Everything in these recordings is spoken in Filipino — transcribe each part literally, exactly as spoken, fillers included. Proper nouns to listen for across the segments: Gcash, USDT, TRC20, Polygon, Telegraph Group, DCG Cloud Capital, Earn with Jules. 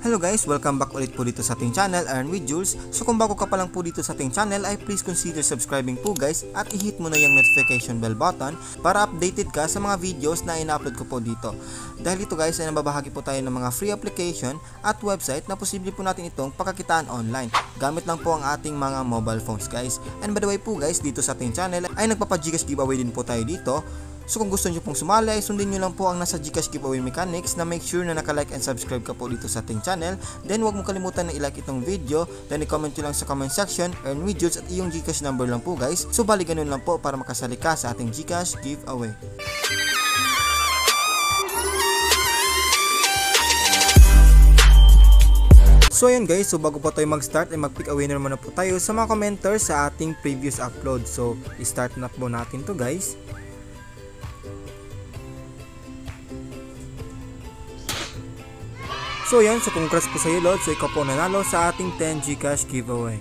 Hello guys, welcome back ulit po dito sa ating channel, Earn with Jules. So kung bago ka pa lang po dito sa ating channel ay please consider subscribing po guys at i-hit mo na yung notification bell button para updated ka sa mga videos na ina-upload ko po dito. Dahil ito guys ay nababahagi po tayo ng mga free application at website na posible po natin itong pagkakitaan online. Gamit lang po ang ating mga mobile phones guys. And by the way po guys, dito sa ating channel ay nagpapa-Gcash giveaway din po tayo dito. So kung gusto nyo pong sumali ay sundin nyo lang po ang nasa Gcash giveaway mechanics na make sure na nakalike and subscribe ka po dito sa ating channel. Then huwag mong kalimutan na ilike itong video. Then i-comment nyo lang sa comment section, Earn with Jules at iyong Gcash number lang po guys. So bali ganun lang po para makasali ka sa ating Gcash giveaway. So ayun guys, so bago pa tayo mag-start ay mag-pick a winner muna po tayo sa mga commenters sa ating previous upload. So i-start na po natin to guys. So yan, so congrats po sa iyo Lord, so ikaw po nanalo sa ating ten Gcash giveaway.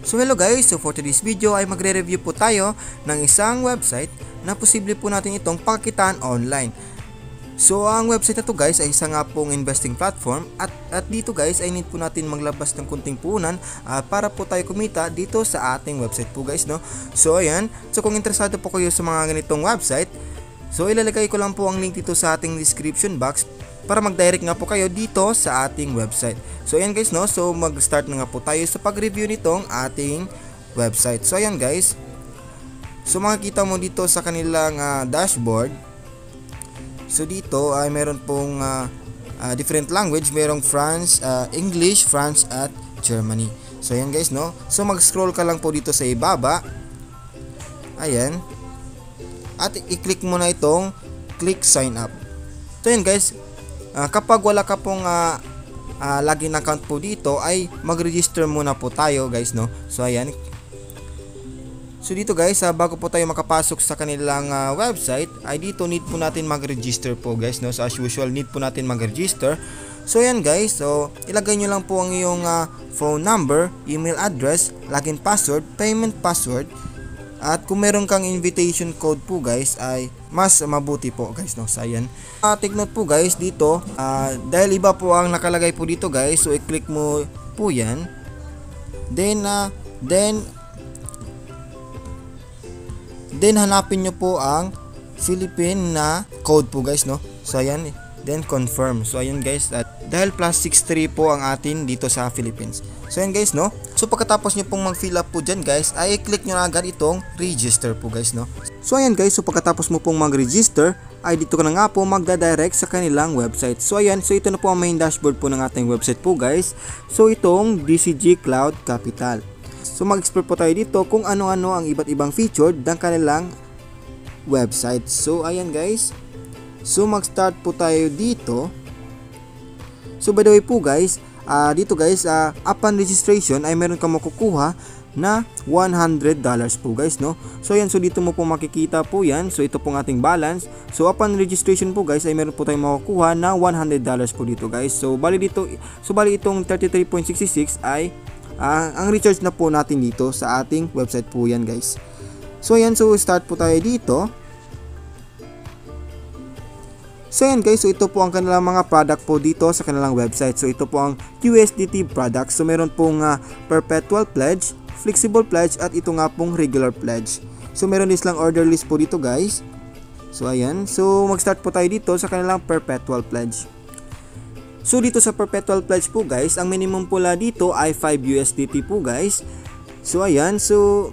So hello guys, so for today's video ay magre-review po tayo ng isang website na posible po natin itong pagkitaan online. So ang website na to guys ay isa nga pong investing platform at, at dito guys ay need po natin maglabas ng kunting puhunan uh, para po tayo kumita dito sa ating website po guys, no. So ayan, so kung interesado po kayo sa mga ganitong website, so ilalagay ko lang po ang link dito sa ating description box para mag-direct nga po kayo dito sa ating website. So ayan guys, no, so mag-start na nga po tayo sa pag-review nitong ating website. So ayan guys, so makikita mo dito sa kanilang uh, dashboard. So dito ay meron pong uh, uh, different language, merong France, uh, English, France at Germany. So ayan guys, no. So mag-scroll ka lang po dito sa ibaba. Ayan. At i-click mo na itong click sign up. So ayan guys, uh, kapag wala ka pong uh, uh, login account po dito ay mag-register muna po tayo guys, no. So ayan. So dito guys, ah, bago po tayo makapasok sa kanilang uh, website, ay dito need po natin mag-register po guys, no. So as usual, need po natin mag-register. So ayan guys, so ilagay nyo lang po ang iyong uh, phone number, email address, login password, payment password. At kung meron kang invitation code po guys, ay mas mabuti po guys, no. So ayan. Uh, take note po guys dito, uh, dahil iba po ang nakalagay po dito guys, so i-click mo po yan. Then, uh, then, Then hanapin nyo po ang Philippine na code po guys, no. So ayan, then confirm. So ayan guys, at dahil plus sixty-three po ang atin dito sa Philippines. So ayan guys, no. So pagkatapos nyo pong mag-fill up po dyan guys, ay i-click nyo na agad itong register po guys, no. So ayan guys, so pagkatapos mo pong mag-register ay dito ka na nga po magda-direct sa kanilang website. So ayan, so ito na po ang main dashboard po ng ating website po guys. So itong D C G Cloud Capital. So mag-explore po tayo dito kung ano-ano ang iba't ibang featured ng kanilang website. So ayan guys, so mag-start po tayo dito. So by the way po guys, uh, dito guys, uh, upon registration ay meron kang makukuha na one hundred dollars po guys, no. So ayan, so dito mo po makikita po yan. So ito pong ating balance. So upon registration po guys ay meron po tayong makukuha na one hundred dollars po dito guys. So bali dito, so bali itong thirty-three point sixty-six ay Uh, ang recharge na po natin dito sa ating website po yan guys. So ayan, so start po tayo dito. So ayan guys, so ito po ang kanilang mga product po dito sa kanilang website. So ito po ang U S D T product. So meron pong uh, perpetual pledge, flexible pledge at ito nga pong regular pledge. So meron din silang order list po dito guys. So ayan, so mag-start po tayo dito sa kanilang perpetual pledge. So dito sa perpetual pledge po guys, ang minimum pula dito ay five U S D T po guys. So ayan, so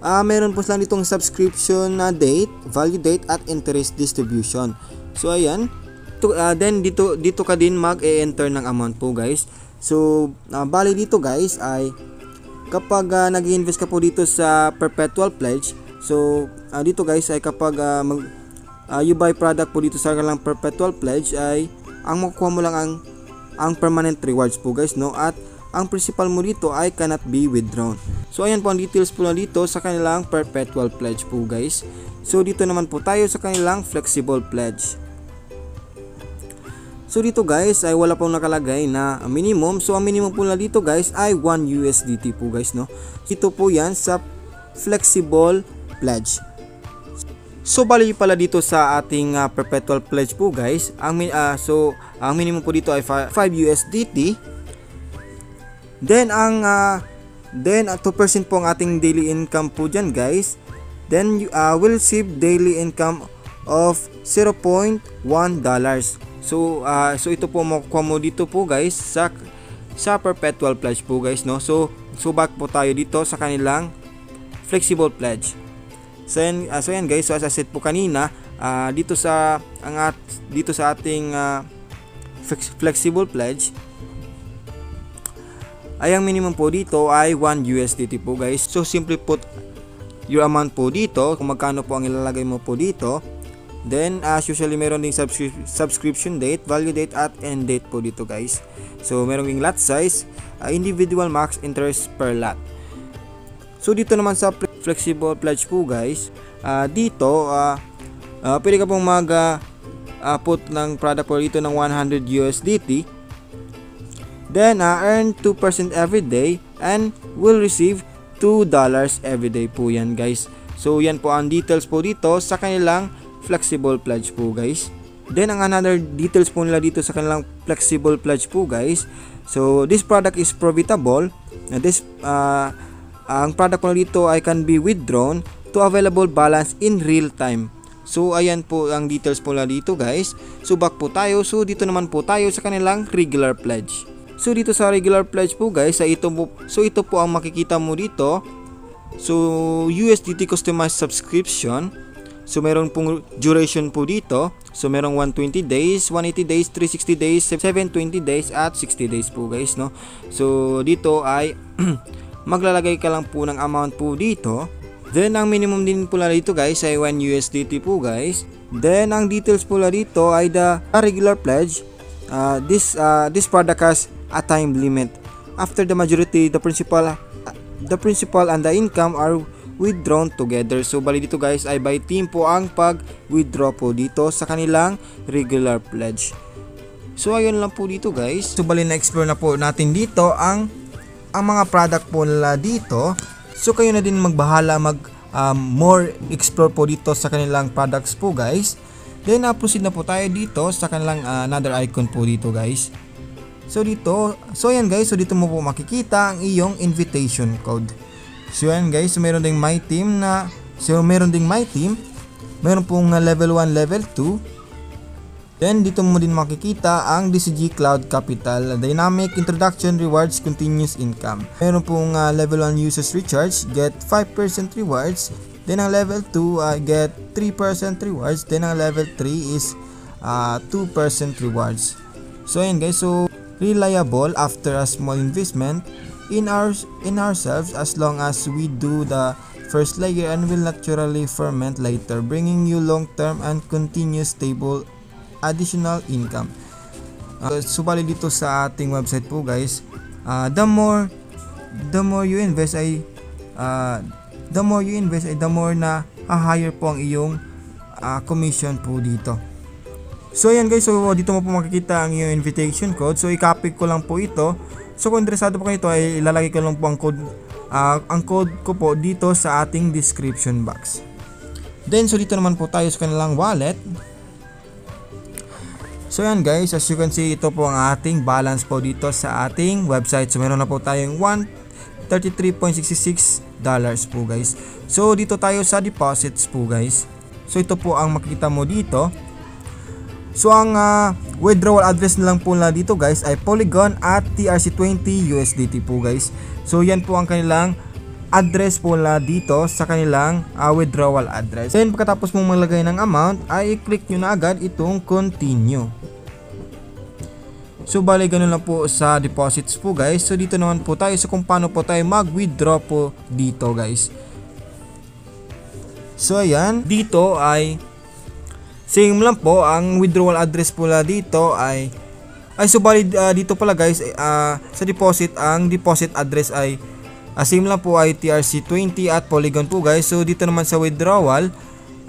uh, meron po silang ditong subscription na date, value date at interest distribution. So ayan, to, uh, then dito dito ka din mag-e-enter ng amount po guys. So uh, bali dito guys ay kapag uh, nag-invest ka po dito sa perpetual pledge, so uh, dito guys ay kapag uh, mag, uh, you buy product po dito sa kanilang perpetual pledge ay ang makukuha mo lang ang, ang permanent rewards po guys, no, at ang principal mo dito ay cannot be withdrawn. So ayan po ang details po na dito sa kanilang perpetual pledge po guys. So dito naman po tayo sa kanilang flexible pledge. So dito guys ay wala pong nakalagay na minimum. So ang minimum po na dito guys ay one U S D T po guys, no. Ito po yan sa flexible pledge. So bali pala dito sa ating uh, perpetual pledge po guys, ang uh, so Ang minimum po dito ay five U S D T. Then ang uh, then at uh, two percent po ang ating daily income po dyan, guys. Then you uh, will save daily income of zero point one dollars. So uh, so ito po makukuha mo dito po, guys, sa sa perpetual pledge po, guys, no. So so back po tayo dito sa kanilang flexible pledge. So yan, uh, so yan guys, so as I said po kanina, uh, dito sa ang at, dito sa ating uh, flexible pledge ay ang minimum po dito ay one U S D T po, guys. So simply put your amount po dito, kung magkano po ang ilalagay mo po dito. Then as usually meron ding subscri subscription date, value date at end date po dito, guys. So meron ding lot size, uh, individual max interest per lot. So dito naman sa flexible pledge po, guys, uh, dito uh, uh, pwede ka pong mag uh, uh, put ng product po dito ng one hundred U S D T. Then uh, earn two percent every day and will receive two dollars every day po yan, guys. So yan po ang details po dito sa kanilang flexible pledge po, guys. Then ang another details po nila dito sa kanilang flexible pledge po, guys. So this product is profitable. And this uh, ang product po dito ay can be withdrawn to available balance in real time. So ayan po ang details po nila dito, guys. So back po tayo. So dito naman po tayo sa kanilang regular pledge. So dito sa regular pledge po, guys, sa ito po, so ito po ang makikita mo dito. So U S D T customized subscription. So meron pong duration po dito. So merong one hundred twenty days, one hundred eighty days, three hundred sixty days, seven hundred twenty days at sixty days po, guys, no. So dito ay maglalagay ka lang po ng amount po dito. Then ang minimum din po dito, guys, ay one U S D T po, guys. Then ang details po dito ay the regular pledge. Uh, this uh, this product has a time limit. After the majority, the principal uh, the principal and the income are withdrawn together. So bali dito, guys, ay by team po ang pag-withdraw po dito sa kanilang regular pledge. So ayun lang po dito, guys. So bali na-explore na po natin dito ang ang mga product po nila dito. So kayo na din magbahala mag um, more explore po dito sa kanilang products po, guys. Then uh, proceed na po tayo dito sa kanilang uh, another icon po dito, guys. So dito, so ayan, guys, so dito mo po makikita ang iyong invitation code. So yan, guys, so meron ding my team na so meron ding my team. Meron pong level one, level two. Then dito mo din makikita ang D C G Cloud Capital, Dynamic Introduction Rewards, Continuous Income. Meron pong uh, level one users recharge, get five percent rewards. Then ang level two uh, get three percent rewards. Then ang level three is uh, two percent rewards. So ayan, guys, so reliable after a small investment in our in ourselves as long as we do the first layer and will naturally ferment later, bringing you long-term and continuous stable additional income. Uh, subali dito sa ating website po, guys, uh, the more the more you invest ay uh, the more you invest ay the more na higher po ang iyong uh, commission po dito. So ayan, guys, so dito mo po makikita ang iyong invitation code. So i-copy ko lang po ito. So kung interesado po kayo ito, ay ilalagay ko lang po ang code, uh, ang code ko po dito sa ating description box. Then so dito naman po tayo sa kanilang wallet. So yan, guys, as you can see, ito po ang ating balance po dito sa ating website. So meron na po tayong one hundred thirty-three point six six dollars po, guys. So dito tayo sa deposits po, guys. So ito po ang makikita mo dito. So ang uh, withdrawal address na lang po na dito, guys, ay Polygon at T R C twenty U S D T po, guys. So yan po ang kanilang address po na dito sa kanilang uh, withdrawal address. Then pagkatapos mong maglagay ng amount ay i-click nyo na agad itong continue. So bali ganun lang po sa deposits po, guys. So dito naman po tayo sa kung paano po tayo mag-withdraw po dito, guys. So ayan, dito ay same lang po ang withdrawal address po la dito ay ay so bali uh, dito pala, guys, uh, sa deposit ang deposit address ay uh, same lang po ay T R C twenty at Polygon po, guys. So dito naman sa withdrawal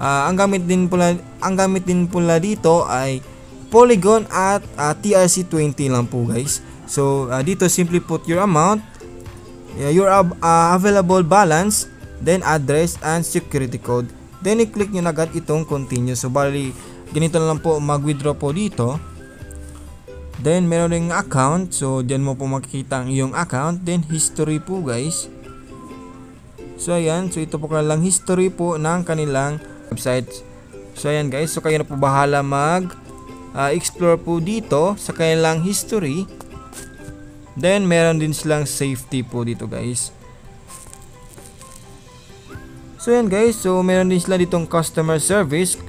uh, ang gamit din po la, ang gamit din po la dito ay Polygon at uh, T R C twenty lang po, guys. So uh, dito simply put your amount, your uh, available balance, then address and security code. Then i-click nyo na agad itong continue. So bali ganito na lang po mag-withdraw po dito. Then meron ding account, so diyan mo po makikita ang iyong account. Then history po guys. So ayan, so ito po kanilang history po ng kanilang website. So ayan guys, so kayo na po bahala mag uh, explore po dito sa kanilang history. Then meron din silang safety po dito guys. So ayan guys, so meron din sila ditong customer service.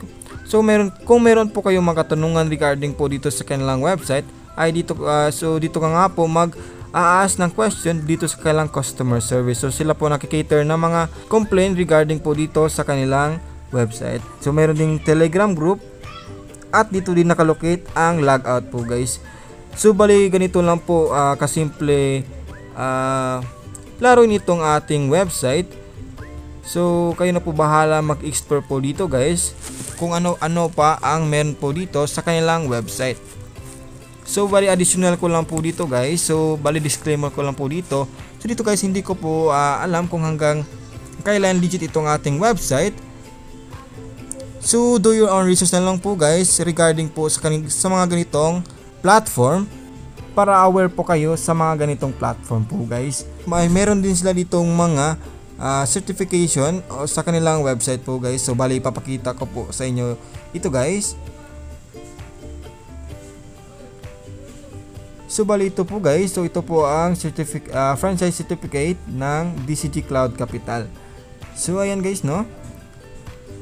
So meron, kung meron po kayong mga katanungan regarding po dito sa kanilang website, ay dito uh, so dito ka nga po mag aas ng question dito sa kanilang customer service. So sila po nakikater ng mga complaint regarding po dito sa kanilang website. So meron ding Telegram group at dito din nakalocate ang logout po guys. So bali ganito lang po uh, kasimple uh, laro nitong ating website. So kayo na po bahala mag-explore po dito guys kung ano-ano pa ang meron po dito sa kanilang website. So bali additional ko lang po dito guys. So bali disclaimer ko lang po dito. So dito guys, hindi ko po uh, alam kung hanggang kailan legit itong ating website. So do your own research na lang po guys regarding po sa, sa mga ganitong platform, para aware po kayo sa mga ganitong platform po guys. May meron din sila ditong mga uh, certification o sa kanilang website po guys. So bali ipapakita ko po sa inyo ito guys. So bali ito po guys, so ito po ang certific uh, franchise certificate ng D C G Cloud Capital. So ayan guys no.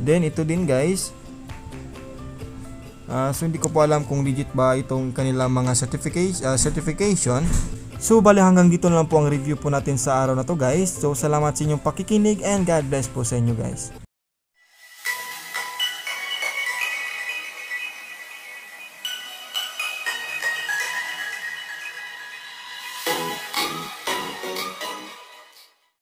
Then ito din guys. Uh, so hindi ko po alam kung legit ba itong kanilang mga certification. Uh, certification. So bali hanggang dito na lang po ang review po natin sa araw na to guys. So salamat sa inyong pakikinig and God bless po sa inyo guys.